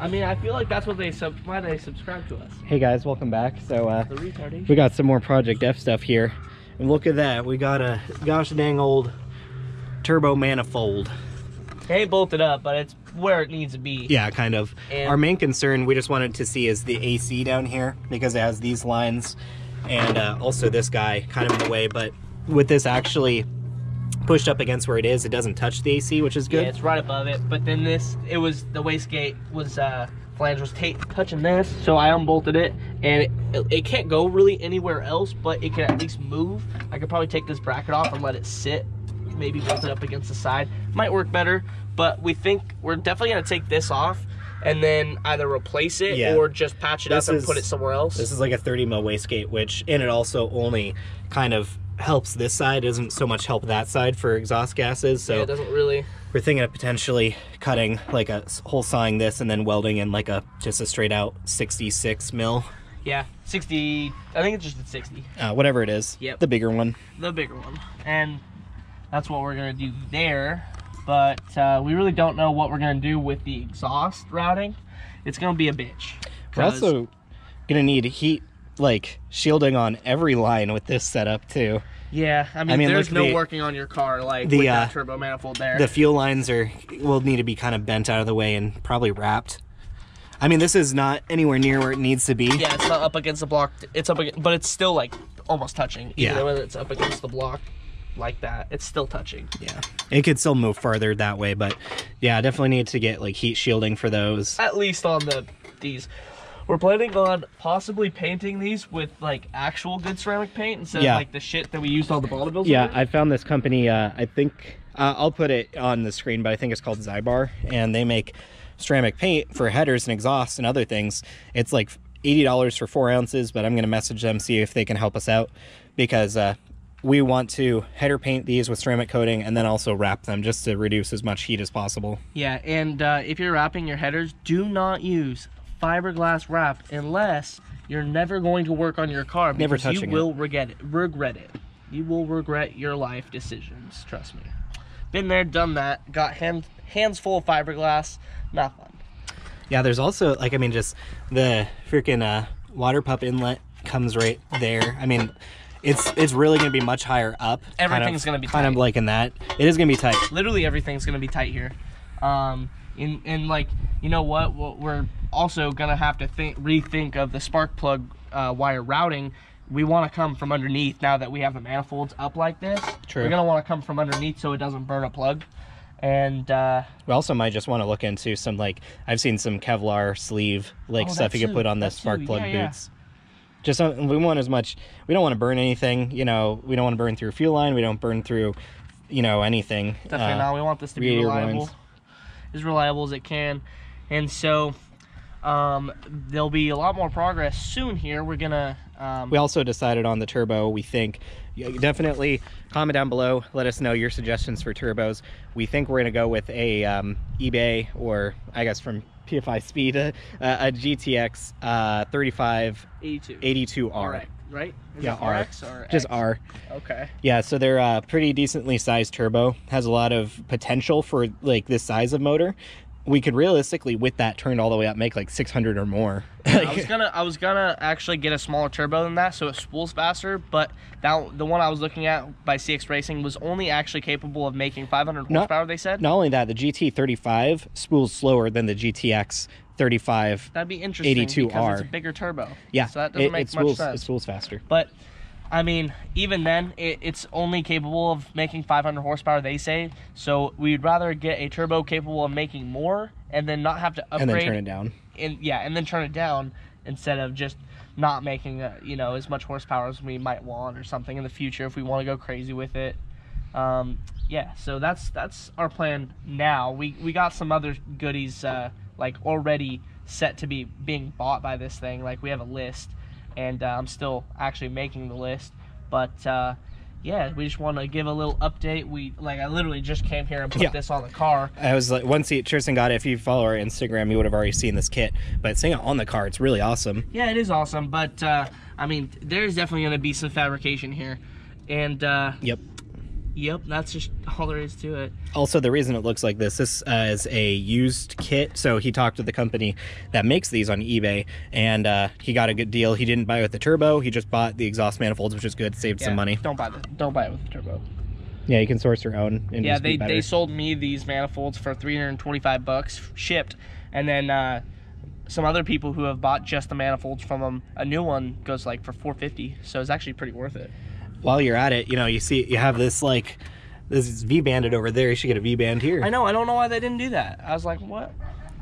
I mean, I feel like that's what they why they subscribe to us. Hey guys, welcome back. So we got some more Project F stuff here, and look at that. We got a gosh dang old turbo manifold. It ain't bolted up, but it's where it needs to be. Yeah, kind of. And our main concern we just wanted to see is the AC down here, because it has these lines and also this guy kind of in the way. But with this actually pushed up against where it is, it doesn't touch the AC, which is good. Yeah, it's right above it. But then this, it was the wastegate was flange was touching this, so I unbolted it, and it can't go really anywhere else, but it can at least move. I could probably take this bracket off and let it sit, maybe bolt it up against the side. Might work better, but we think we're definitely going to take this off and then either replace it or just patch it up and put it somewhere else. This is like a 30 mil wastegate, which in it also only kind of helps this side, doesn't so much help that side for exhaust gases. So yeah, it doesn't really. We're thinking of potentially cutting like a hole sawing this and then welding in like a just a straight out 66 mil. Yeah, 60. I think it's just at 60. Whatever it is. Yep. The bigger one. The bigger one. And that's what we're gonna do there, but we really don't know what we're gonna do with the exhaust routing. It's gonna be a bitch. We're also gonna need heat, like shielding on every line with this setup too. Yeah, I mean there's no working on your car like with that turbo manifold there. The fuel lines will need to be kind of bent out of the way and probably wrapped. I mean, this is not anywhere near where it needs to be. Yeah, it's not up against the block. It's up, but it's still like almost touching. Yeah, even whether it's up against the block like that, it's still touching. Yeah, it could still move farther that way, but yeah, I definitely need to get like heat shielding for those, at least on these. We're planning on possibly painting these with like actual good ceramic paint instead of like the shit that we used all the Balda bills with. I found this company, I think I'll put it on the screen, but I think it's called Zybar, and they make ceramic paint for headers and exhausts and other things. It's like $80 for 4 ounces, but I'm gonna message them, see if they can help us out, because we want to header paint these with ceramic coating and then also wrap them just to reduce as much heat as possible. Yeah, and if you're wrapping your headers, do not use fiberglass wrap unless you're never going to work on your car, because you will regret it. You will regret your life decisions, trust me. Been there, done that, got hands full of fiberglass, not fun. Yeah, there's also, like, I mean, just the freaking water pump inlet comes right there. I mean, it's really gonna be much higher up. Everything's gonna be tight. Kind of liking that. It is gonna be tight. Literally everything's gonna be tight here. And like, you know what? We're also gonna have to rethink of the spark plug wire routing. We want to come from underneath now that we have the manifolds up like this. True. We're gonna want to come from underneath so it doesn't burn a plug. And we also might just want to look into some, like, I've seen some Kevlar sleeve like stuff you could put on the spark plug boots. Yeah. Just we don't want to burn anything, you know. We don't want to burn through fuel line. We don't burn through, you know, anything. Definitely not. We want this to be reliable, as reliable as it can. And so there'll be a lot more progress soon here. We're gonna. We also decided on the turbo. We think, definitely comment down below. Let us know your suggestions for turbos. We think we're gonna go with a eBay, or I guess from PFI Speed, a GTX 3582 R. Right? Is it RX or X? Just R. Okay. Yeah, so they're pretty decently sized turbo. Has a lot of potential for like this size of motor. We could realistically, with that turned all the way up, make like 600 or more. I was gonna actually get a smaller turbo than that, so it spools faster. But that the one I was looking at by CX Racing was only actually capable of making 500 horsepower. They said. Not only that, the GT35 spools slower than the GTX 35. That'd be interesting. 82 because R. It's a bigger turbo. Yeah. So that doesn't make much sense. It spools faster. But I mean, even then, it's only capable of making 500 horsepower, they say. So we'd rather get a turbo capable of making more and then not have to upgrade. And then turn it down. And then turn it down instead of just not making, you know, as much horsepower as we might want or something in the future if we want to go crazy with it. Yeah, so that's our plan now. We got some other goodies like already set to be being bought by this thing. Like, we have a list. And I'm still actually making the list, but yeah, we just want to give a little update. I literally just came here and put this on the car. I was like, once Tristan got it, if you follow our Instagram, you would have already seen this kit, but seeing it on the car, it's really awesome. Yeah, it is awesome, but I mean, there's definitely going to be some fabrication here, and Yep, that's just all there is to it. Also, the reason it looks like this, is a used kit. So he talked to the company that makes these on eBay, and he got a good deal. He didn't buy it with the turbo. He just bought the exhaust manifolds, which is good. Saved some money. Don't buy it with the turbo. Yeah, you can source your own. And yeah, they sold me these manifolds for $325 shipped, and then some other people who have bought just the manifolds from them, a new one goes like for $450. So it's actually pretty worth it. While you're at it, you know, you see, you have this, like, this is V-banded over there. You should get a V-band here. I know. I don't know why they didn't do that. I was like, what?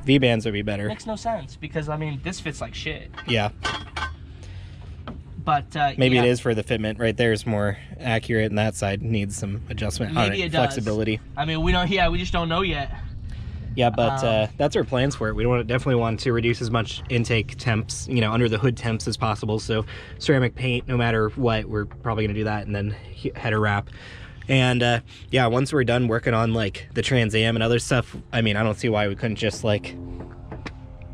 V-bands would be better. Makes no sense because, I mean, this fits like shit. Yeah. But, maybe it is for the fitment. Right there is more accurate, and that side needs some adjustment. Maybe it does. Flexibility. I mean, we don't, we just don't know yet. Yeah, but that's our plans for it. We definitely want to reduce as much intake temps, you know, under the hood temps as possible. So ceramic paint, no matter what, we're probably going to do that, and then header wrap. And yeah, once we're done working on like the Trans Am and other stuff, I mean, I don't see why we couldn't just like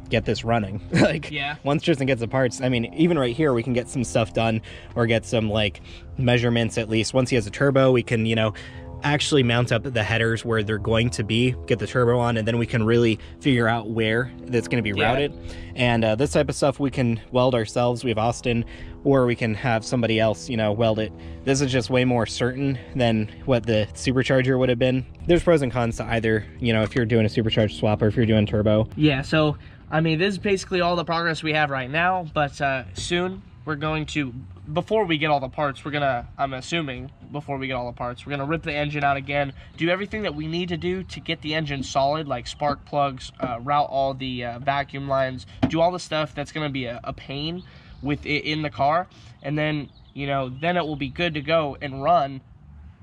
get this running. Like, yeah. Once Tristan gets the parts, I mean, even right here, we can get some stuff done or get some like measurements at least. Once he has a turbo, we can, you know, actually mount up the headers where they're going to be, get the turbo on, and then we can really figure out where that's going to be routed. And this type of stuff we can weld ourselves. We have Austin, or we can have somebody else, you know, weld it. This is just way more certain than what the supercharger would have been. There's pros and cons to either, you know, if you're doing a supercharged swap or if you're doing turbo. Yeah, so I mean, this is basically all the progress we have right now, but soon we're going to, before we get all the parts, we're gonna, I'm assuming, before we get all the parts, we're gonna rip the engine out again, do everything that we need to do to get the engine solid, like spark plugs, route all the vacuum lines, do all the stuff that's gonna be a pain with it in the car, and then, you know, then it will be good to go and run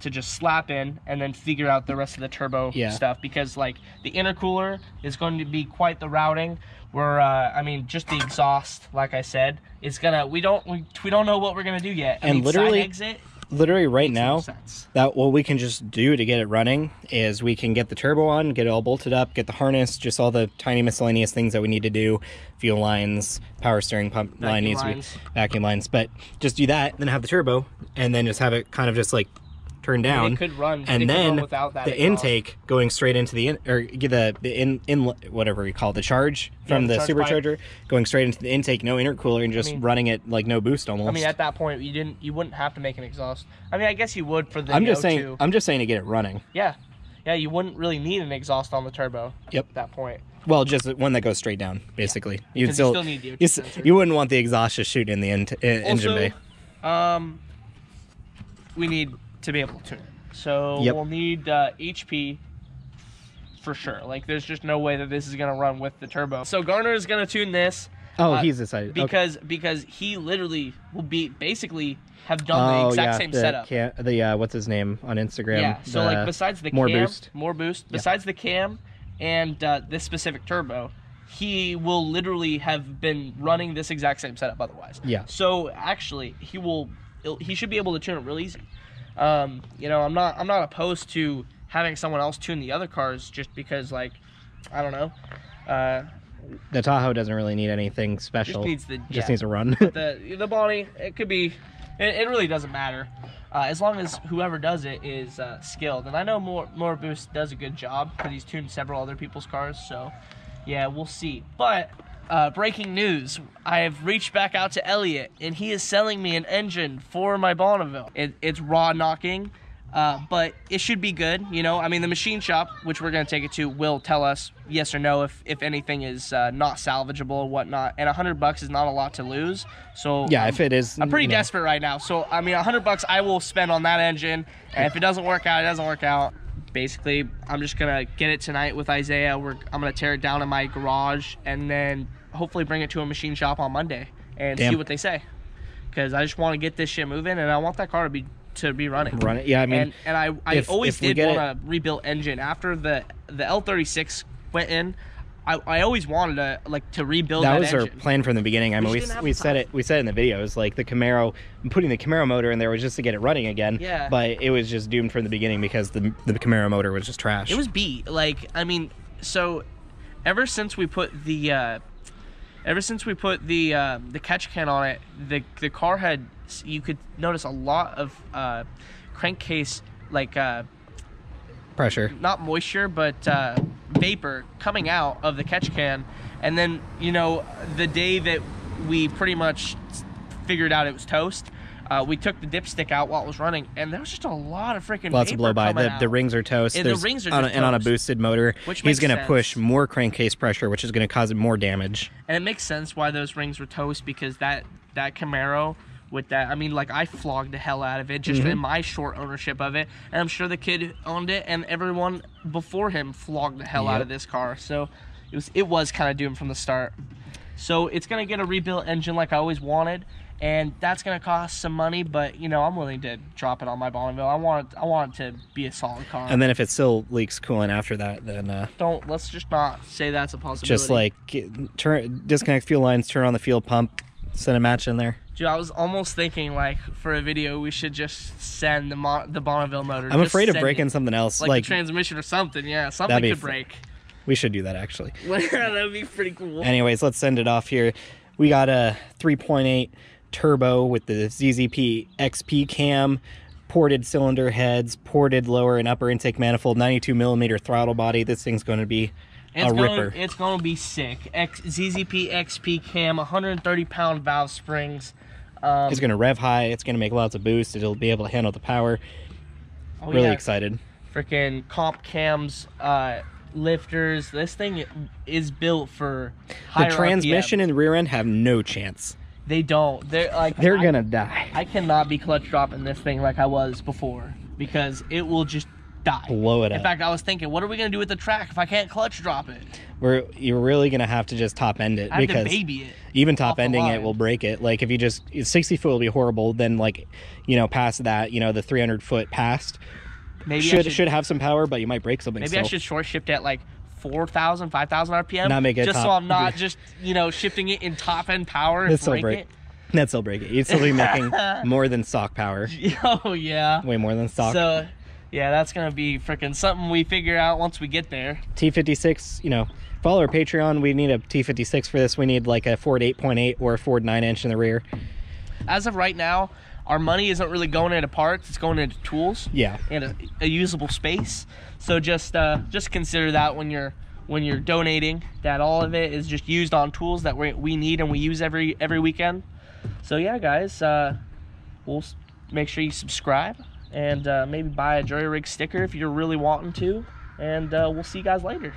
to just slap in and then figure out the rest of the turbo stuff, because like the intercooler is going to be quite the routing. We're I mean, just the exhaust, like I said, it's gonna, we don't know what we're gonna do yet. I mean, literally exit, literally right now, that what we can just do to get it running is we can get the turbo on, get it all bolted up, get the harness, just all the tiny miscellaneous things that we need to do, fuel lines, power steering pump line needs to be, vacuum lines, but just do that, then have the turbo, and then just have it kind of just like turn down, and it could run, and then run without that the intake going straight into the charge from the supercharger pipe, going straight into the intake, no intercooler, and just running it like no boost almost. I mean, at that point you wouldn't have to make an exhaust. I mean, I guess you would for the I'm just saying to get it running. Yeah, yeah, you wouldn't really need an exhaust on the turbo. Yep. At that point. Well, just one that goes straight down, basically. Yeah. You still need the sensor. You wouldn't want the exhaust just shooting in the engine bay. We need to be able to tune it. So we'll need HP for sure. Like, there's just no way that this is gonna run with the turbo. So Garner is gonna tune this. Oh, he's excited. Because he literally will be basically have done the exact same setup. What's his name on Instagram? Yeah, so like besides the more boost, besides the cam and this specific turbo, he will literally have been running this exact same setup otherwise. Yeah. So actually he should be able to tune it real easy. You know, I'm not opposed to having someone else tune the other cars, just because, like, I don't know. The Tahoe doesn't really need anything special. Just needs to run. the Bonnie, it could be, it really doesn't matter, as long as whoever does it is skilled. And I know more Boost does a good job because he's tuned several other people's cars. So yeah, we'll see. But breaking news, I have reached back out to Elliot, and he is selling me an engine for my Bonneville. It's raw knocking, but it should be good. You know, I mean, the machine shop, which we're going to take it to, will tell us yes or no if anything is not salvageable or whatnot, and $100 is not a lot to lose. So yeah, if it is, I'm pretty desperate right now. So I mean, $100 I will spend on that engine, and if it doesn't work out, it doesn't work out. Basically, I'm just going to get it tonight with Isaiah. I'm going to tear it down in my garage, and then hopefully bring it to a machine shop on Monday and see what they say, because I just want to get this shit moving, and I want that car to be running. Yeah, I mean, and I always did want a rebuilt engine. After the L36 went in, I always wanted to rebuild that engine. That was our plan from the beginning. I mean, we said it in the videos, like the Camaro, putting the Camaro motor in there was just to get it running again. Yeah. But it was just doomed from the beginning because the Camaro motor was just trash. It was beat. Like, I mean, so ever since we put the the catch can on it, the car had, you could notice a lot of crankcase like pressure, not moisture, but vapor coming out of the catch can. And then, you know, the day that we pretty much figured out it was toast, we took the dipstick out while it was running, and there was just a lot of freaking lots of blow by. The rings are toast. Yeah, the rings are toast. And on a boosted motor, which he's going to push more crankcase pressure, which is going to cause more damage. And it makes sense why those rings were toast, because that Camaro with that, I mean, like, I flogged the hell out of it just in my short ownership of it, and I'm sure the kid owned it, and everyone before him flogged the hell out of this car. So it was kind of doomed from the start. So it's going to get a rebuilt engine like I always wanted, and that's going to cost some money, but, you know, I'm willing to drop it on my Bonneville. I want it to be a solid car. And then if it still leaks coolant after that, then let's just not say that's a possibility. Just like disconnect fuel lines, turn on the fuel pump, send a match in there. Dude, I was almost thinking, like, for a video, we should just send the Bonneville motor. I'm afraid of breaking something else, like the transmission or something. Yeah, something could break. We should do that, actually. That'd be pretty cool. Anyways, let's send it off here. We got a 3.8 turbo with the ZZP XP cam, ported cylinder heads, ported lower and upper intake manifold, 92 millimeter throttle body. This thing's going to be a ripper. It's going to be sick. ZZP XP cam, 130-pound valve springs. It's going to rev high. It's going to make lots of boost. It'll be able to handle the power. Oh, really excited. Freaking comp cams. Lifters. This thing is built for higher the transmission RPM. And the rear end have no chance. They don't. They're gonna die. I cannot be clutch dropping this thing like I was before, because it will just die. Blow it up. In fact, I was thinking, what are we gonna do with the track if I can't clutch drop it? You're really gonna have to just top end it, because baby it. Even top ending it will break it. Like, if you just 60 foot will be horrible. Then, like, you know, past that, you know, the 300 foot past. Maybe should have some power, but you might break something. Maybe still. I should short shift at like 4,000, 5,000 RPM. Not make it just top. So I'm not just, you know, shifting it in top end power. That's still break it. That's still break it. You'd still be making more than stock power. Oh yeah, way more than stock. So yeah, that's gonna be freaking something we figure out once we get there. T56, you know, follow our Patreon. We need a T56 for this. We need like a Ford 8.8 or a Ford 9 inch in the rear. As of right now, our money isn't really going into parts. It's going into tools, and a usable space. So just consider that when you're donating, that all of it is just used on tools that we need and we use every weekend. So yeah, guys, we'll make sure you subscribe, and maybe buy a Jury Rig sticker if you're really wanting to, and we'll see you guys later.